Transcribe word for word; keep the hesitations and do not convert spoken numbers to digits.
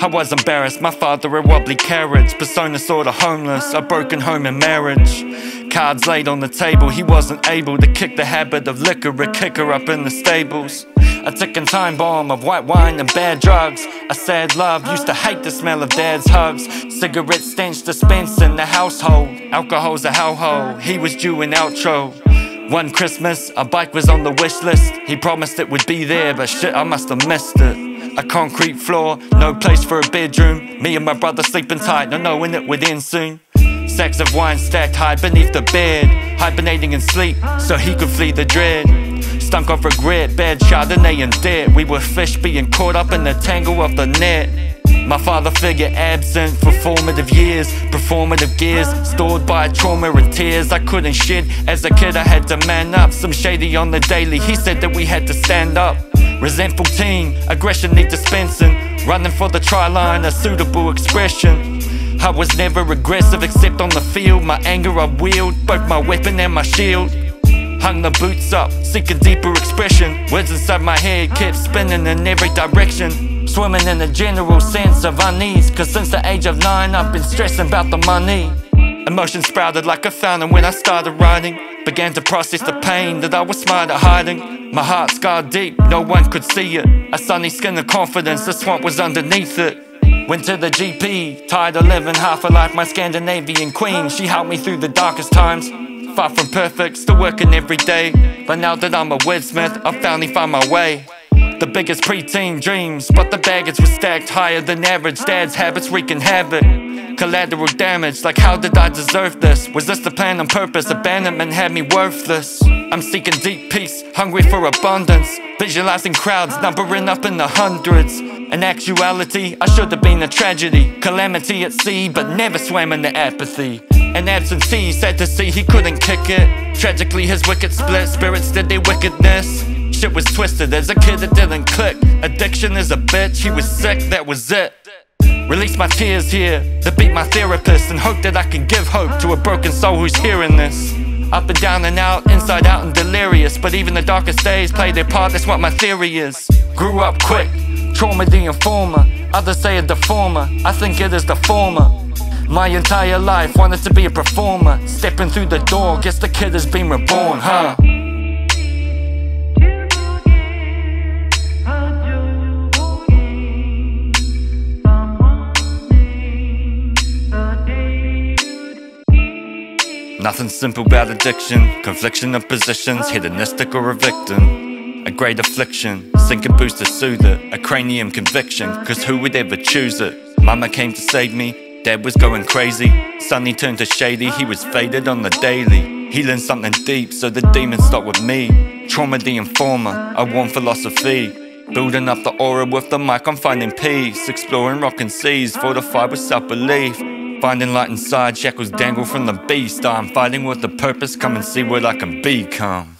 I was embarrassed, my father a wobbly carriage, persona sorta homeless, a broken home and marriage. Cards laid on the table, he wasn't able to kick the habit of liquor, a kicker up in the stables. A ticking time bomb of white wine and bad drugs. A sad love, used to hate the smell of dad's hugs. Cigarette stench dispensed in the household, alcohol's a hellhole, he was due an outro. One Christmas, a bike was on the wish list. He promised it would be there, but shit, I must have missed it. A concrete floor, no place for a bedroom. Me and my brother sleeping tight, no knowing it would end soon. Sacks of wine stacked high beneath the bed, hibernating in sleep, so he could flee the dread. Stunk of regret, bad Chardonnay and debt. We were fish being caught up in the tangle of the net. My father figure absent for formative years, performative gears, stored by trauma and tears I couldn't shed. As a kid I had to man up, some shady on the daily, he said that we had to stand up. Resentful teen, aggression need dispensing, running for the try line, a suitable expression. I was never aggressive except on the field, my anger I wield, both my weapon and my shield. Hung the boots up, seeking deeper expression. Words inside my head kept spinning in every direction. Swimming in the general sense of unease, cause since the age of nine I've been stressing about the money. Emotions sprouted like a fountain when I started writing. Began to process the pain that I was smart at hiding. My heart scarred deep, no one could see it. A sunny skin of confidence, the swamp was underneath it. Went to the G P, tired of living half a life, my Scandinavian queen. She helped me through the darkest times. Far from perfect, still working every day, but now that I'm a wordsmith, I've finally found my way. The biggest preteen dreams, but the baggage was stacked higher than average. Dad's habits wreaking havoc, collateral damage, like how did I deserve this? Was this the plan on purpose? Abandonment had me worthless. I'm seeking deep peace, hungry for abundance, visualizing crowds numbering up in the hundreds. In actuality, I should have been a tragedy, calamity at sea, but never swam into apathy. An absentee, sad to see he couldn't kick it. Tragically his wicked split, spirits did their wickedness. Shit was twisted, as a kid it didn't click. Addiction is a bitch, he was sick, that was it. Release my tears here, to beat my therapist, and hope that I can give hope to a broken soul who's hearing this. Up and down and out, inside out and delirious, but even the darkest days play their part, that's what my theory is. Grew up quick, trauma the informer, others say a deformer, I think it is the former. My entire life wanted to be a performer, stepping through the door, guess the kid has been reborn, huh? Nothing simple about addiction, confliction of positions, hedonistic or a victim. A great affliction, sinking boost to soothe it, a cranium conviction, cause who would ever choose it? Mama came to save me, dad was going crazy, Sonny turned to shady, he was faded on the daily. Healing something deep, so the demons start with me. Trauma the informer, a warm philosophy. Building up the aura with the mic, I'm finding peace. Exploring rock and seas, fortified with self-belief. Finding light inside, shackles dangle from the beast. I'm fighting with a purpose, come and see what I can become.